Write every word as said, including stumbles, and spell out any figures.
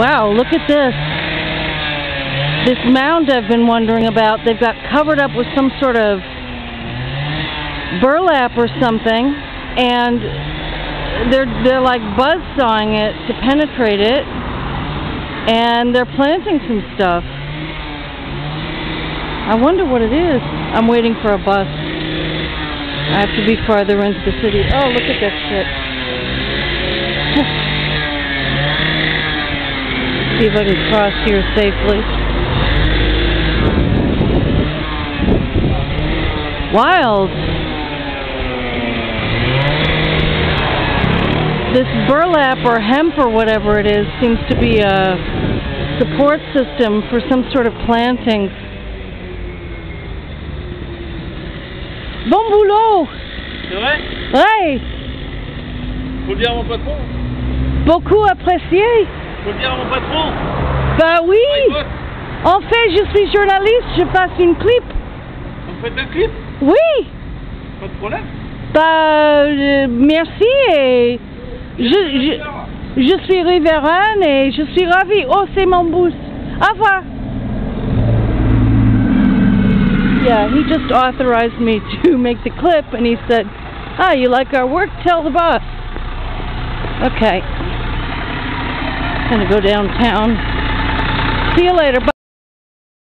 Wow, look at this. This mound I've been wondering about, they've got covered up with some sort of burlap or something, and they're, they're like buzzsawing it to penetrate it, and they're planting some stuff. I wonder what it is. I'm waiting for a bus. I have to be farther into the city. Oh, look at that shit. See if I can cross here safely. Wild. This burlap or hemp or whatever it is seems to be a support system for some sort of plantings. Bon boulot! C'est vrai? Ouais! Faut le dire à mon patron. Beaucoup apprécié. Faut le dire à mon patron. Bah oui! En fait, je suis journaliste, je passe une clip. Vous faites un clip? Oui! Pas de problème. Bah, euh, merci et... Je, je, je suis riveraine et je suis ravie. Oh, c'est mon bus. Au revoir! Yeah, he just authorized me to make the clip, and he said, ah, you like our work? Tell the boss. Okay. I'm going to go downtown. See you later. Bye.